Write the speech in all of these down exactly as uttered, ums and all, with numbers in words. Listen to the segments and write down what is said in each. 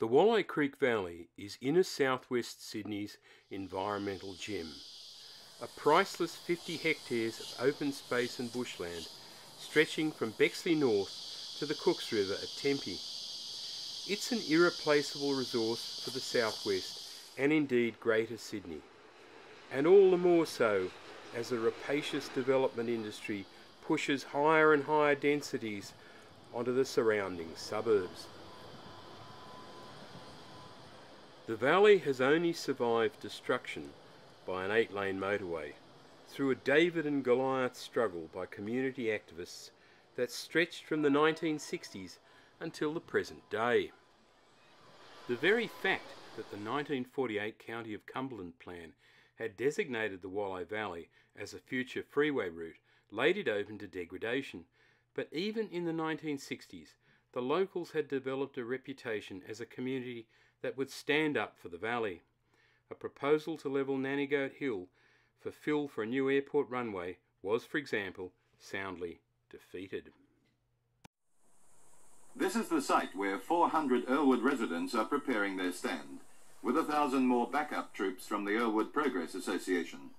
The Wolli Creek Valley is inner southwest Sydney's environmental gem. A priceless fifty hectares of open space and bushland stretching from Bexley North to the Cooks River at Tempe. It's an irreplaceable resource for the southwest and indeed Greater Sydney, and all the more so as the rapacious development industry pushes higher and higher densities onto the surrounding suburbs. The valley has only survived destruction by an eight-lane motorway through a David and Goliath struggle by community activists that stretched from the nineteen sixties until the present day. The very fact that the nineteen forty-eight County of Cumberland plan had designated the Wolli Valley as a future freeway route laid it open to degradation, but even in the nineteen sixties the locals had developed a reputation as a community that would stand up for the valley. A proposal to level Nanny Goat Hill for fill for a new airport runway was, for example, soundly defeated. This is the site where four hundred Earlwood residents are preparing their stand, with a thousand more backup troops from the Earlwood Progress Association.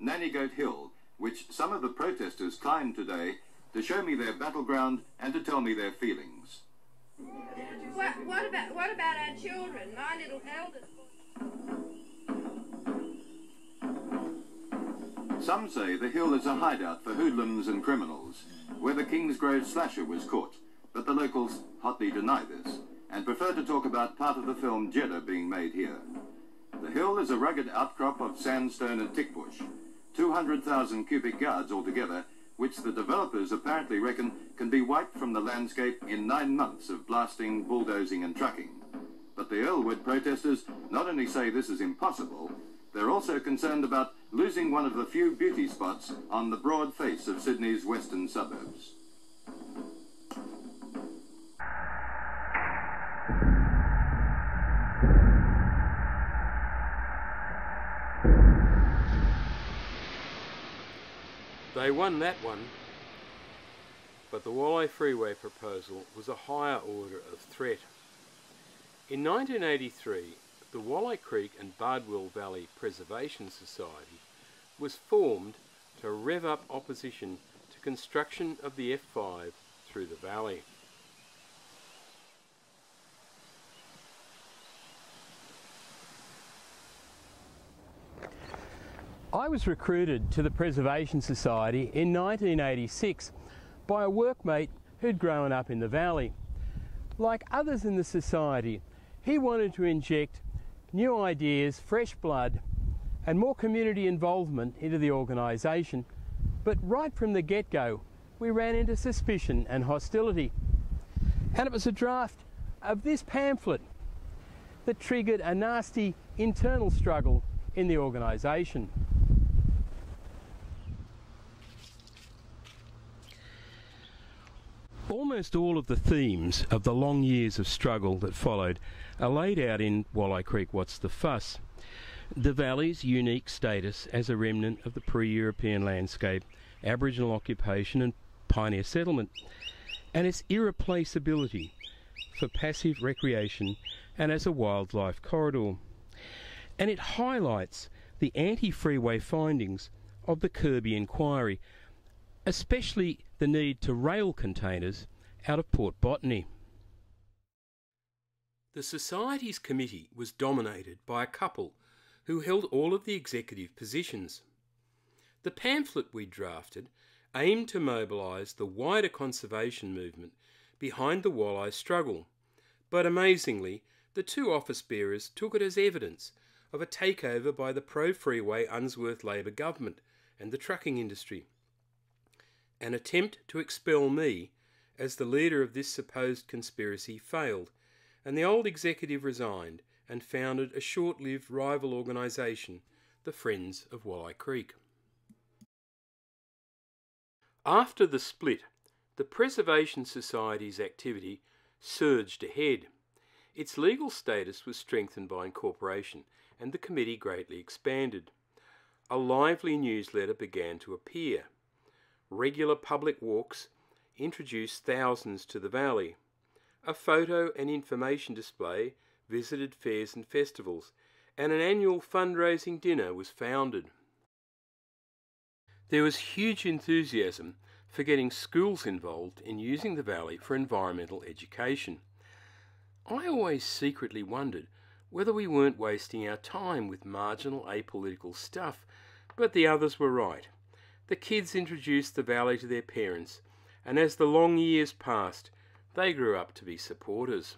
Nanny Goat Hill, which some of the protesters climbed today to show me their battleground and to tell me their feelings. What, what about what about our children, my little elders? Some say the hill is a hideout for hoodlums and criminals, where the Kingsgrove slasher was caught, but the locals hotly deny this and prefer to talk about part of the film Jeddah being made here. The hill is a rugged outcrop of sandstone and tick bush, two hundred thousand cubic yards altogether, which the developers apparently reckon can be wiped from the landscape in nine months of blasting, bulldozing and trucking. But the Earlwood protesters not only say this is impossible, they're also concerned about losing one of the few beauty spots on the broad face of Sydney's western suburbs. They won that one, but the Wolli Freeway proposal was a higher order of threat. In nineteen eighty-three, the Wolli Creek and Bardwell Valley Preservation Society was formed to rev up opposition to construction of the F five through the valley. I was recruited to the Preservation Society in nineteen eighty-six by a workmate who'd grown up in the valley. Like others in the society, he wanted to inject new ideas, fresh blood and more community involvement into the organisation, but right from the get-go we ran into suspicion and hostility. And it was a draft of this pamphlet that triggered a nasty internal struggle in the organisation. Almost all of the themes of the long years of struggle that followed are laid out in Wolli Creek, What's the Fuss? The valley's unique status as a remnant of the pre-European landscape, Aboriginal occupation and pioneer settlement, and its irreplaceability for passive recreation and as a wildlife corridor. And it highlights the anti-freeway findings of the Kirby Inquiry, especially the need to rail containers out of Port Botany. The Society's committee was dominated by a couple who held all of the executive positions. The pamphlet we drafted aimed to mobilise the wider conservation movement behind the Wolli struggle, but amazingly the two office bearers took it as evidence of a takeover by the pro-freeway Unsworth Labor government and the trucking industry. An attempt to expel me as the leader of this supposed conspiracy failed, and the old executive resigned and founded a short-lived rival organisation, the Friends of Wolli Creek. After the split, the Preservation Society's activity surged ahead. Its legal status was strengthened by incorporation, and the committee greatly expanded. A lively newsletter began to appear. Regular public walks introduced thousands to the valley. a photo and information display visited fairs and festivals, and an annual fundraising dinner was founded. There was huge enthusiasm for getting schools involved in using the valley for environmental education. I always secretly wondered whether we weren't wasting our time with marginal apolitical stuff, but the others were right. The kids introduced the valley to their parents, and as the long years passed, they grew up to be supporters.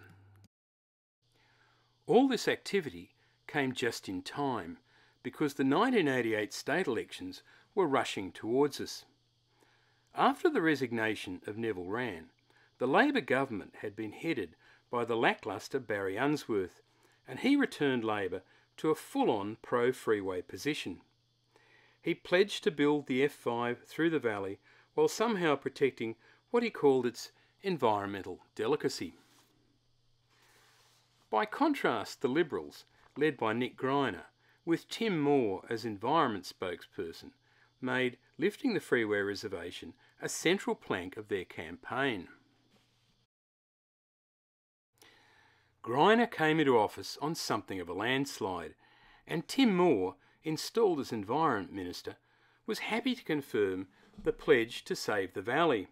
All this activity came just in time, because the nineteen eighty-eight state elections were rushing towards us. After the resignation of Neville Wran, the Labor government had been headed by the lacklustre Barrie Unsworth, and he returned Labor to a full-on pro-freeway position. He pledged to build the F five through the valley while somehow protecting what he called its environmental delicacy. By contrast, the Liberals, led by Nick Greiner, with Tim Moore as environment spokesperson, made lifting the freeway reservation a central plank of their campaign. Greiner came into office on something of a landslide, and Tim Moore, installed as Environment Minister, was happy to confirm the pledge to save the valley.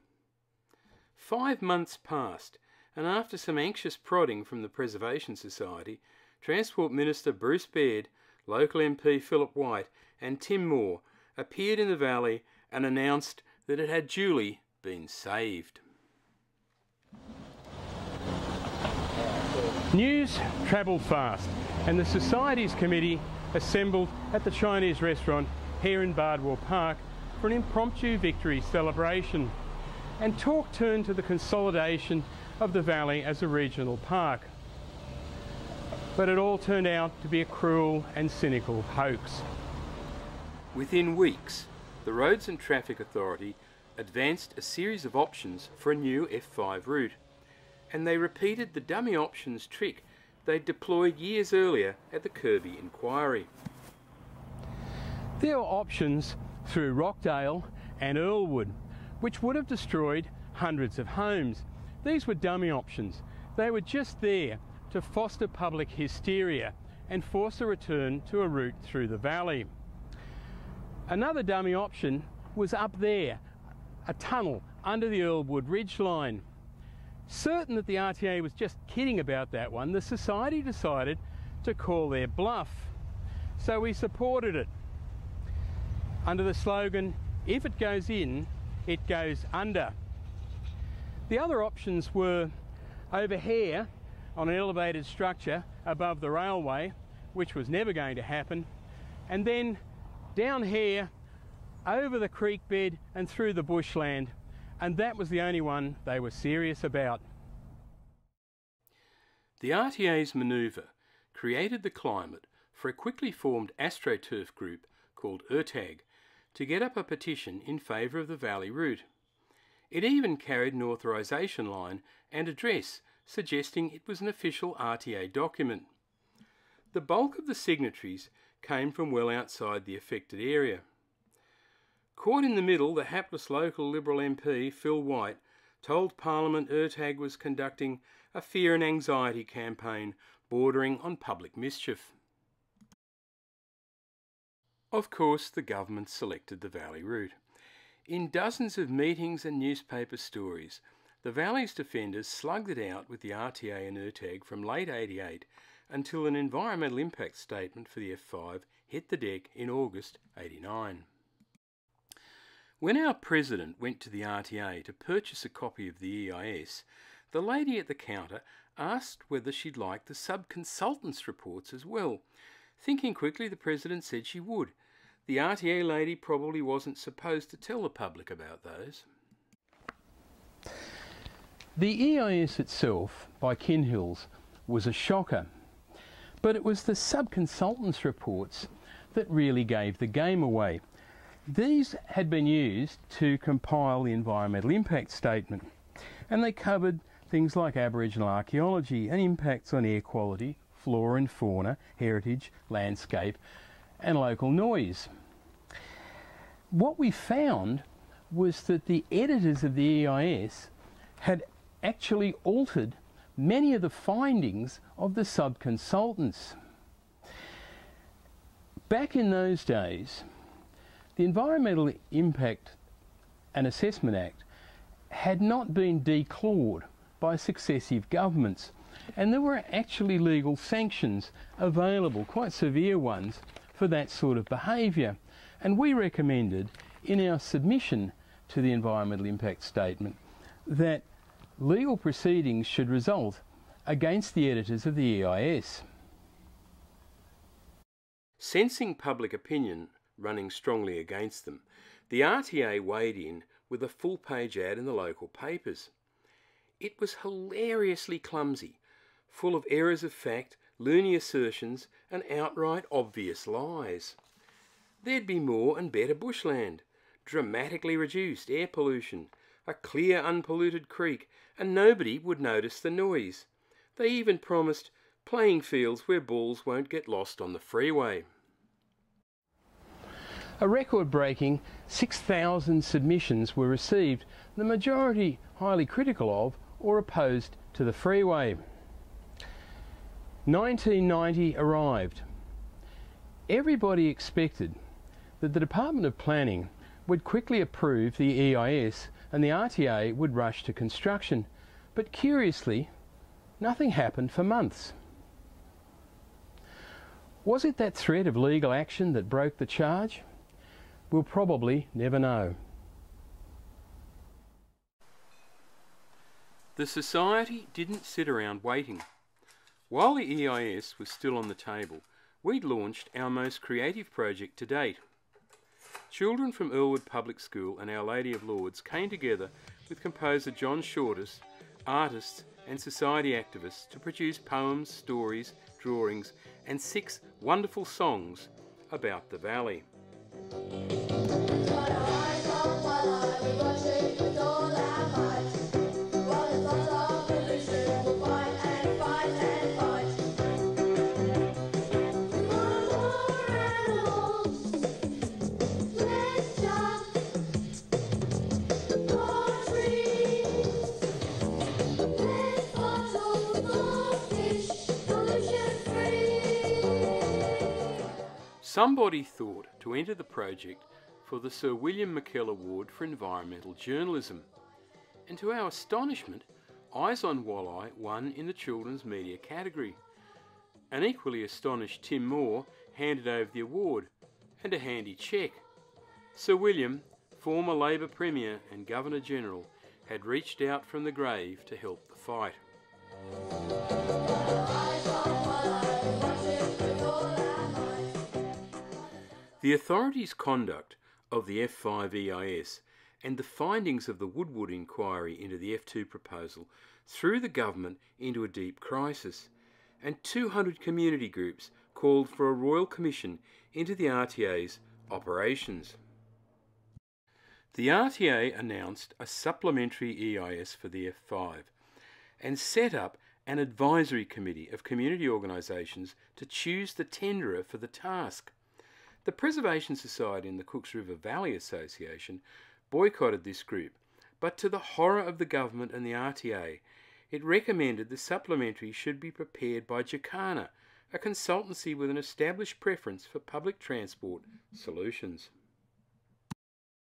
Five months passed, and after some anxious prodding from the Preservation Society, Transport Minister Bruce Baird, local M P Philip White and Tim Moore appeared in the valley and announced that it had duly been saved. News travelled fast, and the Society's committee assembled at the Chinese restaurant here in Bardwell Park for an impromptu victory celebration. And talk turned to the consolidation of the valley as a regional park. But it all turned out to be a cruel and cynical hoax. Within weeks, the Roads and Traffic Authority advanced a series of options for a new F five route, and they repeated the dummy options trick they'd deployed years earlier at the Kirby Inquiry. There were options through Rockdale and Earlwood, which would have destroyed hundreds of homes. These were dummy options. They were just there to foster public hysteria and force a return to a route through the valley. Another dummy option was up there, a tunnel under the Earlwood ridge line. Certain that the R T A was just kidding about that one, the Society decided to call their bluff. So we supported it, under the slogan, if it goes in, it goes under. The other options were over here on an elevated structure above the railway, which was never going to happen, and then down here over the creek bed and through the bushland, and that was the only one they were serious about. The R T A's manoeuvre created the climate for a quickly formed AstroTurf group called ERTAG to get up a petition in favour of the valley route. It even carried an authorisation line and address suggesting it was an official R T A document. The bulk of the signatories came from well outside the affected area. Caught in the middle, the hapless local Liberal M P, Phil White, told Parliament ERTAG was conducting a fear and anxiety campaign bordering on public mischief. Of course, the government selected the valley route. In dozens of meetings and newspaper stories, the valley's defenders slugged it out with the R T A and ERTAG from late eighty-eight until an environmental impact statement for the F five hit the deck in August eighty-nine. When our president went to the R T A to purchase a copy of the E I S, the lady at the counter asked whether she'd like the sub-consultants' reports as well. Thinking quickly, the president said she would. The R T A lady probably wasn't supposed to tell the public about those. The E I S itself, by Kinhills, was a shocker, but it was the sub-consultants' reports that really gave the game away. These had been used to compile the environmental impact statement, and they covered things like Aboriginal archaeology and impacts on air quality, flora and fauna, heritage, landscape and local noise. What we found was that the editors of the E I S had actually altered many of the findings of the sub-consultants. Back in those days, the Environmental Impact and Assessment Act had not been declawed by successive governments, and there were actually legal sanctions available, quite severe ones, for that sort of behaviour. And we recommended in our submission to the Environmental Impact Statement that legal proceedings should result against the editors of the E I S. Sensing public opinion running strongly against them, the R T A weighed in with a full-page ad in the local papers. It was hilariously clumsy, full of errors of fact, loony assertions and outright obvious lies. There'd be more and better bushland, dramatically reduced air pollution, a clear unpolluted creek, and nobody would notice the noise. They even promised playing fields where balls won't get lost on the freeway. A record-breaking six thousand submissions were received, the majority highly critical of or opposed to the freeway. nineteen ninety arrived. Everybody expected that the Department of Planning would quickly approve the E I S and the R T A would rush to construction, but curiously, nothing happened for months. Was it that threat of legal action that broke the charge? We'll probably never know. The Society didn't sit around waiting. While the E I S was still on the table, we'd launched our most creative project to date. Children from Earlwood Public School and Our Lady of Lords came together with composer John Shortus, artists and society activists to produce poems, stories, drawings and six wonderful songs about the valley. Somebody thought to enter the project for the Sir William McKell Award for Environmental Journalism, and to our astonishment, Eyes on Wolli won in the children's media category. An equally astonished Tim Moore handed over the award, and a handy cheque. Sir William, former Labor Premier and Governor-General, had reached out from the grave to help the fight. The authorities' conduct of the F five E I S and the findings of the Woodward Inquiry into the F two proposal threw the government into a deep crisis, and two hundred community groups called for a royal commission into the R T A's operations. The R T A announced a supplementary E I S for the F five and set up an advisory committee of community organisations to choose the tenderer for the task. The Preservation Society and the Cooks River Valley Association boycotted this group, but to the horror of the government and the R T A, it recommended the supplementary should be prepared by Jacana, a consultancy with an established preference for public transport solutions.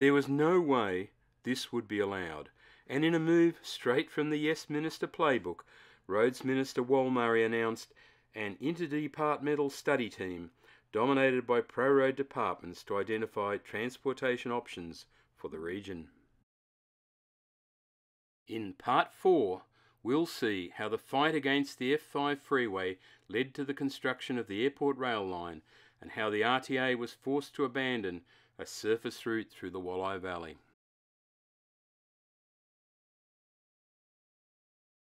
There was no way this would be allowed, and in a move straight from the Yes Minister playbook, Roads Minister Wal Murray announced an interdepartmental study team dominated by pro-road departments to identify transportation options for the region. In part four, we'll see how the fight against the F five freeway led to the construction of the airport rail line and how the R T A was forced to abandon a surface route through the Wolli Valley.